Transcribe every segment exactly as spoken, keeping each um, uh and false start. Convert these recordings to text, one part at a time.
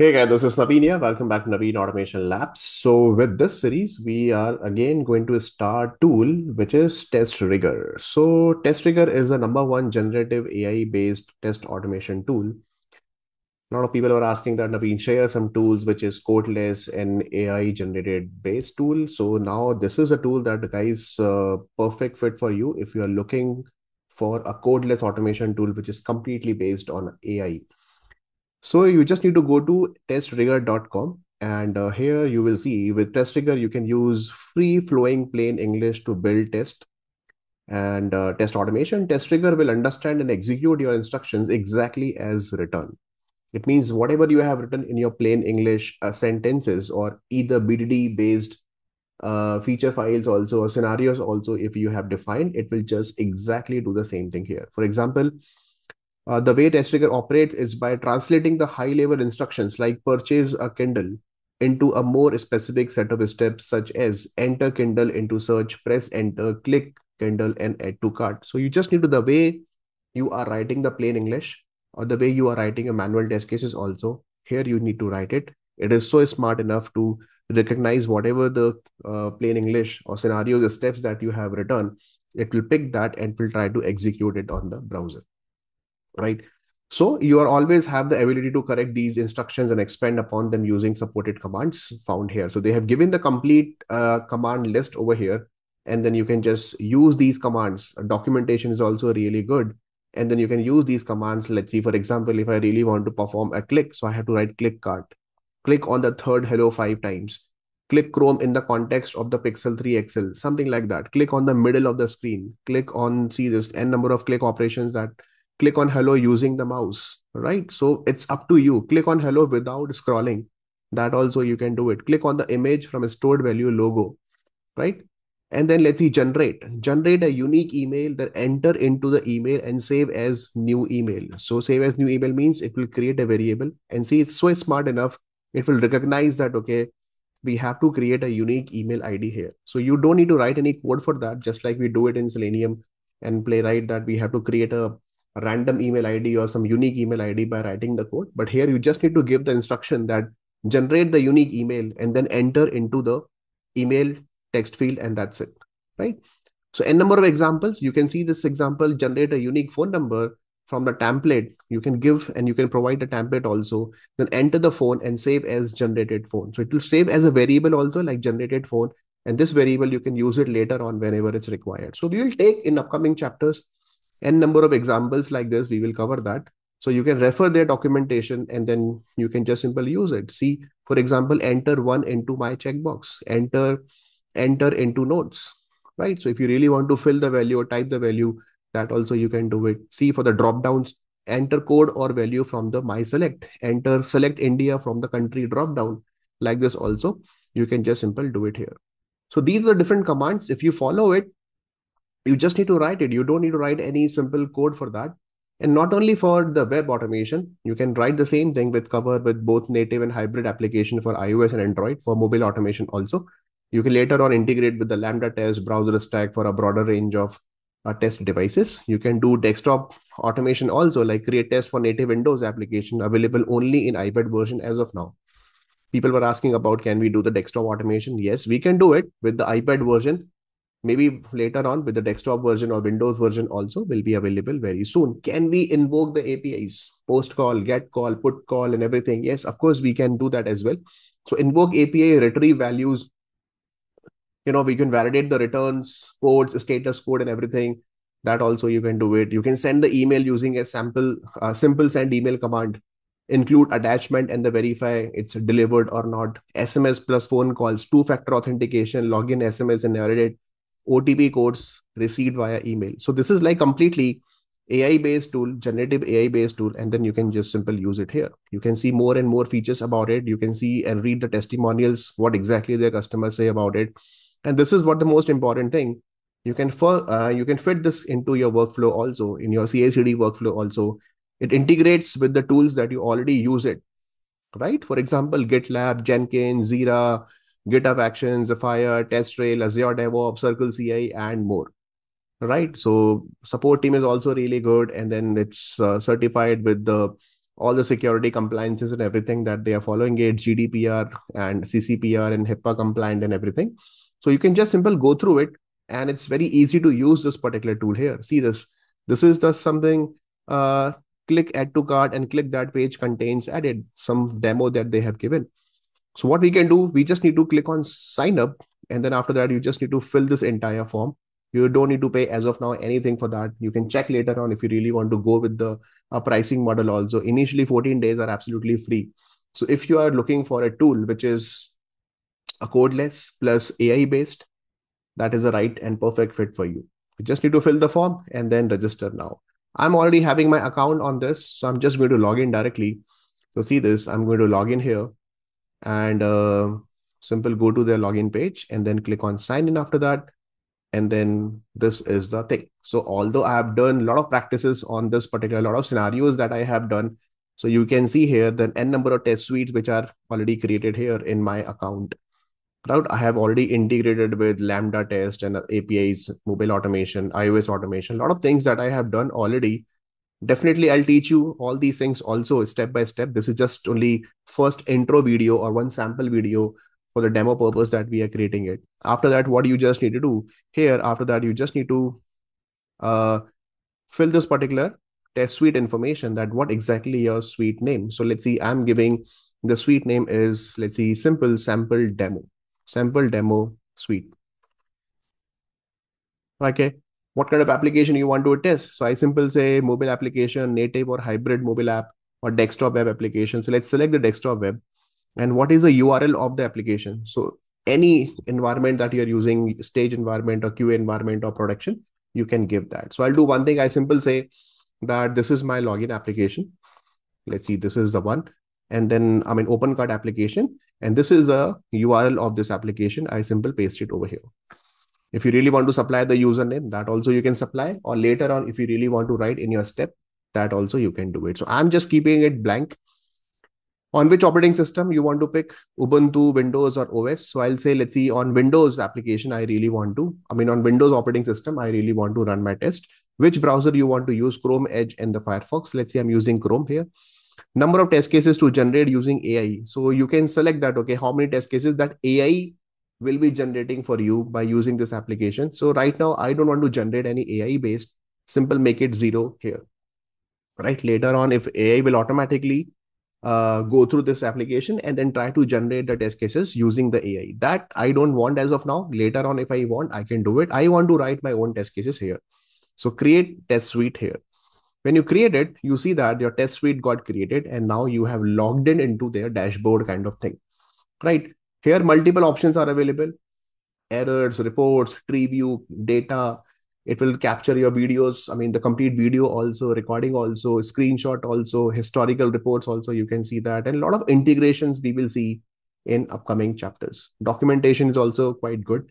Hey guys, this is Naveen here. Welcome back to Naveen Automation Labs. So with this series, we are again going to start a tool, which is testRigor. So testRigor is the number one generative A I-based test automation tool. A lot of people are asking that, Naveen, share some tools, which is codeless and A I-generated based tool. So now this is a tool that, guys, uh, perfect fit for you if you are looking for a codeless automation tool, which is completely based on A I. So you just need to go to test rigor dot com, and uh, here you will see with testRigor, you can use free flowing plain English to build test and uh, test automation. testRigor will understand and execute your instructions exactly as written. It means whatever you have written in your plain English uh, sentences or either B D D based uh, feature files also or scenarios also, if you have defined, it will just exactly do the same thing here. For example, Uh, the way testRigor operates is by translating the high-level instructions like purchase a Kindle into a more specific set of steps such as enter Kindle into search, press enter, click Kindle and add to cart. So you just need to, the way you are writing the plain English or the way you are writing a manual test cases also, here you need to write it. It is so smart enough to recognize whatever the uh, plain English or scenario, the steps that you have written, it will pick that and will try to execute it on the browser. Right. So you are always have the ability to correct these instructions and expand upon them using supported commands found here. So they have given the complete uh, command list over here, and then you can just use these commands. Documentation is also really good. And then you can use these commands. Let's see, for example, if I really want to perform a click, so I have to write click cart, click on the third hello five times, click Chrome in the context of the Pixel three X L, something like that. Click on the middle of the screen, click on, see this n number of click operations that click on hello using the mouse, right? So it's up to you. Click on hello without scrolling. That also you can do it. Click on the image from a stored value logo, right? And then let's see, generate. Generate a unique email, then enter into the email and save as new email. So save as new email means it will create a variable, and see, it's so smart enough. It will recognize that, okay, we have to create a unique email I D here. So you don't need to write any code for that, just like we do it in Selenium and Playwright, that we have to create a random email I D or some unique email I D by writing the code. But here you just need to give the instruction that generate the unique email and then enter into the email text field, and that's it, right? So n number of examples, you can see this example, generate a unique phone number from the template. You can give and you can provide the template also, then enter the phone and save as generated phone. So it will save as a variable also, like generated phone, and this variable you can use it later on whenever it's required. So we will take in upcoming chapters n number of examples like this, we will cover that. So you can refer their documentation and then you can just simply use it. See, for example, enter one into my checkbox, enter, enter into notes, right? So if you really want to fill the value or type the value, that also you can do it. See, for the dropdowns, enter code or value from the my select, enter select India from the country dropdown, like this also, you can just simply do it here. So these are different commands. If you follow it, you just need to write it. You don't need to write any simple code for that. And not only for the web automation, you can write the same thing with cover with both native and hybrid application for iOS and Android for mobile automation also. You can later on integrate with the Lambda test browser stack for a broader range of uh, test devices. You can do desktop automation also, like create test for native Windows application available only in iPad version as of now. People were asking about, can we do the desktop automation? Yes, we can do it with the iPad version. Maybe later on with the desktop version or Windows version also will be available very soon. Can we invoke the A P Is? Post call, get call, put call and everything. Yes, of course, we can do that as well. So invoke A P I, retrieve values. You know, we can validate the returns, codes, status code and everything. That also you can do it. You can send the email using a sample, uh, simple send email command. Include attachment and the verify it's delivered or not. S M S plus phone calls, two-factor authentication, login S M S and validate. O T P codes received via email. So this is like completely A I-based tool, generative A I-based tool, and then you can just simply use it here. You can see more and more features about it. You can see and read the testimonials, what exactly their customers say about it. And this is what the most important thing. You can, for, uh, you can fit this into your workflow also, in your C I C D workflow also. It integrates with the tools that you already use it, right? For example, GitLab, Jenkins, Jira, GitHub Actions, Zephyr, TestRail, Azure DevOps, CircleCI, and more, right? So support team is also really good. And then it's uh, certified with the all the security compliances and everything that they are following, it G D P R and C C P R and HIPAA compliant and everything. So you can just simply go through it, and it's very easy to use this particular tool here. See this, this is just something, uh, click add to cart and click that page contains added, some demo that they have given. So what we can do, we just need to click on sign up. And then after that, you just need to fill this entire form. You don't need to pay as of now anything for that. You can check later on if you really want to go with the uh, pricing model also. Initially, fourteen days are absolutely free. So if you are looking for a tool which is a codeless plus A I based, that is the right and perfect fit for you. You just need to fill the form and then register now. I'm already having my account on this, so I'm just going to log in directly. So see this, I'm going to log in here and uh, simple go to their login page and then click on sign in after that. And then this is the thing. So although I have done a lot of practices on this particular, lot of scenarios that I have done. So you can see here the N number of test suites, which are already created here in my account. Right? I have already integrated with Lambda test and A P Is, mobile automation, iOS automation, a lot of things that I have done already. Definitely, I'll teach you all these things also step by step. This is just only first intro video or one sample video for the demo purpose that we are creating it. After that, what you just need to do here, after that, you just need to uh, fill this particular test suite information, that what exactly your suite name. So let's see, I'm giving the suite name is, let's see, simple sample demo. Sample demo suite. Okay. What kind of application you want to test? So I simply say mobile application, native or hybrid mobile app or desktop web application. So let's select the desktop web. And what is the U R L of the application? So any environment that you're using, stage environment or Q A environment or production, you can give that. So I'll do one thing. I simply say that this is my login application. Let's see, this is the one. And then I'm an OpenCart application. And this is a U R L of this application. I simply paste it over here. If you really want to supply the username, that also you can supply. Or later on, if you really want to write in your step, that also you can do it. So I'm just keeping it blank. On which operating system you want to pick, Ubuntu, Windows or O S. So I'll say, let's see, on Windows application, I really want to, I mean, on Windows operating system, I really want to run my test. Which browser you want to use, Chrome, Edge and the Firefox. Let's say I'm using Chrome here. Number of test cases to generate using A I. So you can select that, okay, how many test cases that A I will be generating for you by using this application. So right now, I don't want to generate any A I based, simple make it zero here, right? Later on, if A I will automatically uh, go through this application and then try to generate the test cases using the A I. That I don't want as of now. Later on, if I want, I can do it. I want to write my own test cases here. So create test suite here. When you create it, you see that your test suite got created and now you have logged in into their dashboard kind of thing, right? Here, multiple options are available. Errors, reports, tree view, data. It will capture your videos. I mean, the complete video also, recording also, screenshot also, historical reports also, you can see that. And a lot of integrations we will see in upcoming chapters. Documentation is also quite good.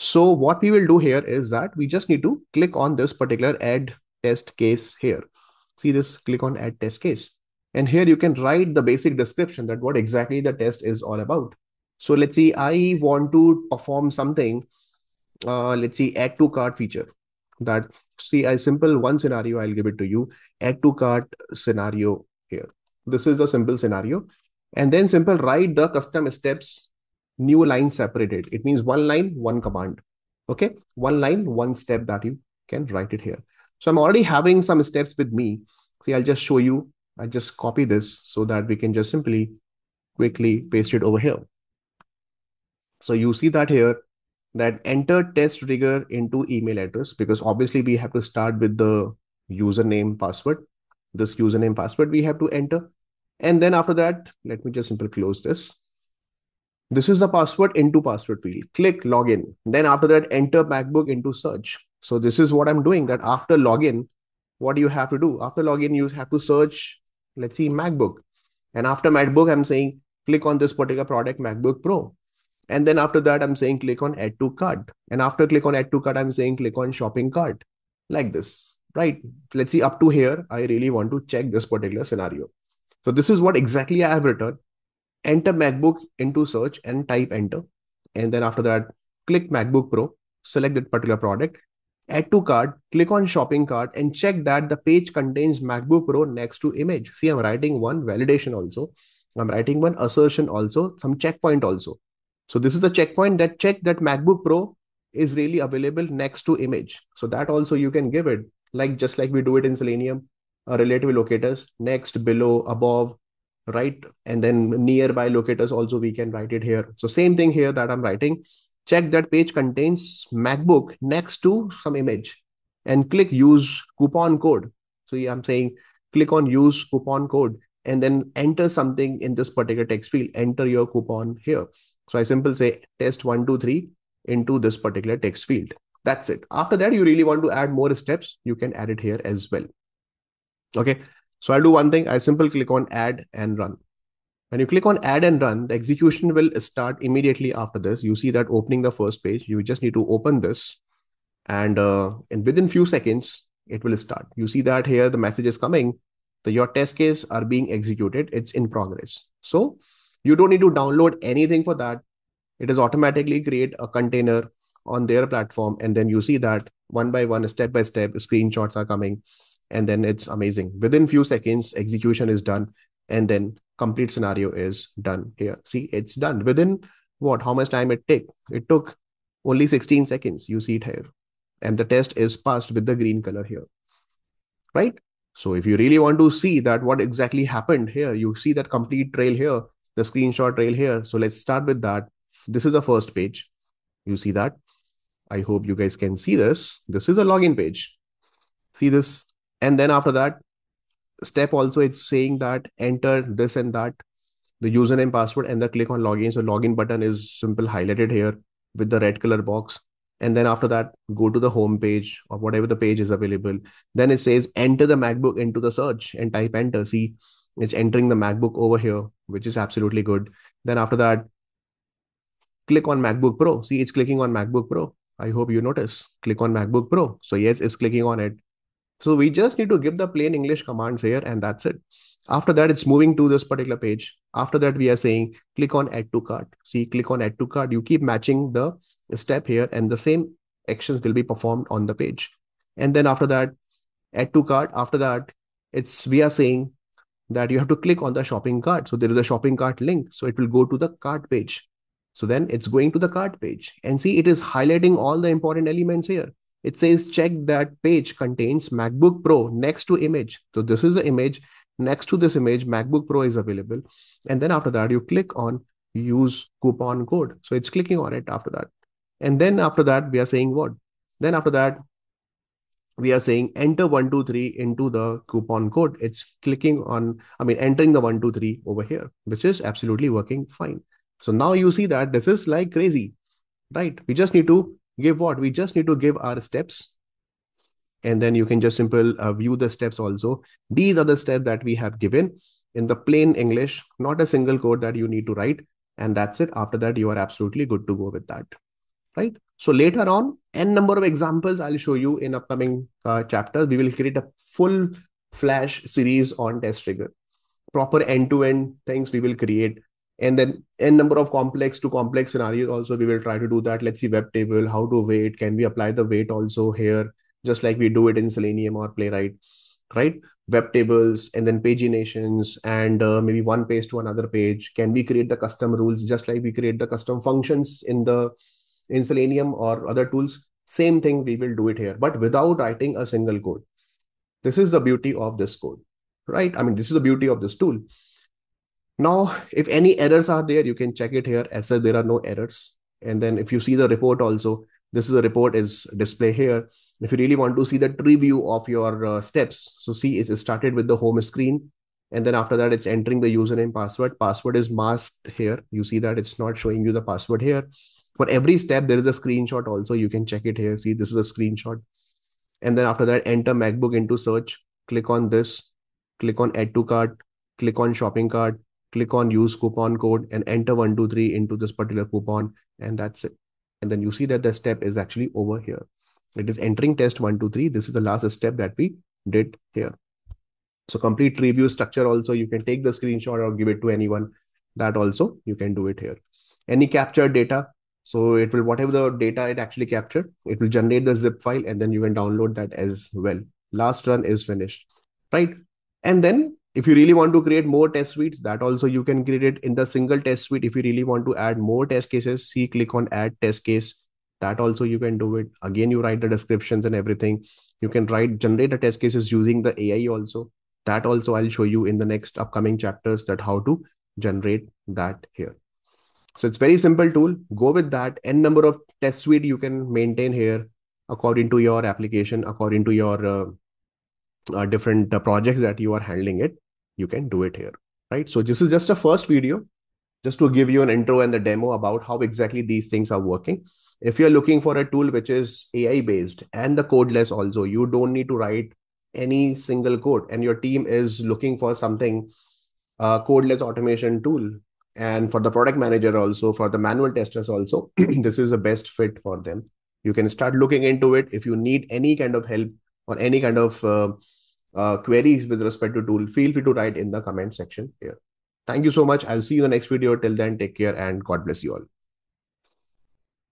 So what we will do here is that we just need to click on this particular add test case here. See this, click on add test case. And here you can write the basic description that what exactly the test is all about. So let's see, I want to perform something. Uh, let's see, add to cart feature that see a simple one scenario. I'll give it to you. Add to cart scenario here. This is the simple scenario. And then simple write the custom steps, new line separated. It means one line, one command. Okay. One line, one step that you can write it here. So I'm already having some steps with me. See, I'll just show you. I just copy this so that we can just simply quickly paste it over here. So you see that here, that enter testRigor into email address, because obviously we have to start with the username password. This username password we have to enter. And then after that, let me just simply close this. This is the password into password field. Click login. Then after that, enter MacBook into search. So this is what I'm doing, that after login, what do you have to do? After login, you have to search, let's see, MacBook. And after MacBook, I'm saying, click on this particular product, MacBook Pro. And then after that, I'm saying, click on add to cart. And after click on add to cart, I'm saying, click on shopping cart, like this, right? Let's see, up to here, I really want to check this particular scenario. So this is what exactly I have written. Enter MacBook into search and type enter. And then after that, click MacBook Pro, select that particular product. Add to cart, click on shopping cart and check that the page contains MacBook Pro next to image. See, I'm writing one validation also. I'm writing one assertion also, some checkpoint also. So this is a checkpoint that check that MacBook Pro is really available next to image. So that also you can give it, like just like we do it in Selenium, uh, relative locators, next, below, above, right? And then nearby locators also we can write it here. So same thing here that I'm writing. Check that page contains MacBook next to some image and click use coupon code. So yeah, I'm saying click on use coupon code and then enter something in this particular text field, enter your coupon here. So I simply say test one, two, three into this particular text field. That's it. After that, you really want to add more steps. You can add it here as well. Okay. So I'll do one thing. I simply click on add and run. When you click on add and run, the execution will start immediately after this. You see that opening the first page, you just need to open this and, uh, and within few seconds, it will start. You see that here, the message is coming. So your test case are being executed. It's in progress. So you don't need to download anything for that. It is automatically create a container on their platform. And then you see that one by one, step by step, screenshots are coming. And then it's amazing. Within few seconds, execution is done. And then complete scenario is done here. See, it's done within what, how much time it take? It took only sixteen seconds. You see it here. And the test is passed with the green color here, right? So if you really want to see that what exactly happened here, you see that complete trail here, the screenshot trail here. So let's start with that. This is the first page. You see that. I hope you guys can see this. This is a login page. See this. And then after that, step also, it's saying that enter this and that, the username, password, and the click on login. So login button is simple highlighted here with the red color box. And then after that, go to the home page or whatever the page is available. Then it says enter the MacBook into the search and type enter. See, it's entering the MacBook over here, which is absolutely good. Then after that, click on MacBook Pro. See, it's clicking on MacBook Pro. I hope you notice. Click on MacBook Pro. So yes, it's clicking on it. So we just need to give the plain English commands here and that's it. After that, it's moving to this particular page. After that, we are saying, click on add to cart. See, click on add to cart. You keep matching the step here and the same actions will be performed on the page. And then after that, add to cart. After that, it's we are saying that you have to click on the shopping cart. So there is a shopping cart link. So it will go to the cart page. So then it's going to the cart page and see, it is highlighting all the important elements here. It says, check that page contains MacBook Pro next to image. So this is the image. Next to this image, MacBook Pro is available. And then after that, you click on use coupon code. So it's clicking on it after that. And then after that, we are saying what? Then after that, we are saying enter one two three into the coupon code. It's clicking on, I mean, entering the one two three over here, which is absolutely working fine. So now you see that this is like crazy, right? We just need to give what? We just need to give our steps. And then you can just simple uh, view the steps also. These are the steps that we have given in the plain English, not a single code that you need to write. And that's it. After that, you are absolutely good to go with that, right? So later on, n number of examples I'll show you in upcoming uh, chapters. We will create a full flash series on testRigor. Proper end-to-end things we will create. And then n number of complex to complex scenarios also we will try to do that. Let's see web table, how to weight. Can we apply the weight also here? Just like we do it in Selenium or Playwright, right? Web tables and then paginations and uh, maybe one page to another page. Can we create the custom rules? Just like we create the custom functions in the in Selenium or other tools. Same thing we will do it here, but without writing a single code. This is the beauty of this code, right? I mean, this is the beauty of this tool. Now, if any errors are there, you can check it here. As said, there are no errors. And then if you see the report also, this is a report is displayed here. If you really want to see the tree view of your uh, steps. So see, it's started with the home screen. And then after that, it's entering the username, password. Password is masked here. You see that it's not showing you the password here. For every step, there is a screenshot also. You can check it here. See, this is a screenshot. And then after that, enter MacBook into search. Click on this. Click on add to cart. Click on shopping cart. Click on use coupon code and enter one two three into this particular coupon and that's it. And then you see that the step is actually over here. It is entering test one two three. This is the last step that we did here. So complete review structure also, you can take the screenshot or give it to anyone. That also, you can do it here. Any captured data, So it will, whatever the data it actually captured, it will generate the zip file, and then you can download that as well. Last run is finished, right? And then if you really want to create more test suites, that also you can create it in the single test suite. If you really want to add more test cases, see, click on add test case. That also you can do it. Again, you write the descriptions and everything. You can write, generate the test cases using the A I also. That also I'll show you in the next upcoming chapters, that how to generate that here. So it's very simple tool. Go with that. N number of test suite you can maintain here according to your application, according to your uh, uh, different uh, projects that you are handling it. You can do it here, right? So this is just a first video, just to give you an intro and the demo about how exactly these things are working. If you're looking for a tool which is A I based and the codeless also, you don't need to write any single code, and your team is looking for something uh, codeless automation tool, and for the product manager also, for the manual testers also, this is the best fit for them. You can start looking into it. If you need any kind of help or any kind of uh, uh, queries with respect to tool, feel free to write in the comment section here. Thank you so much. I'll see you in the next video. Till then, take care and God bless you all.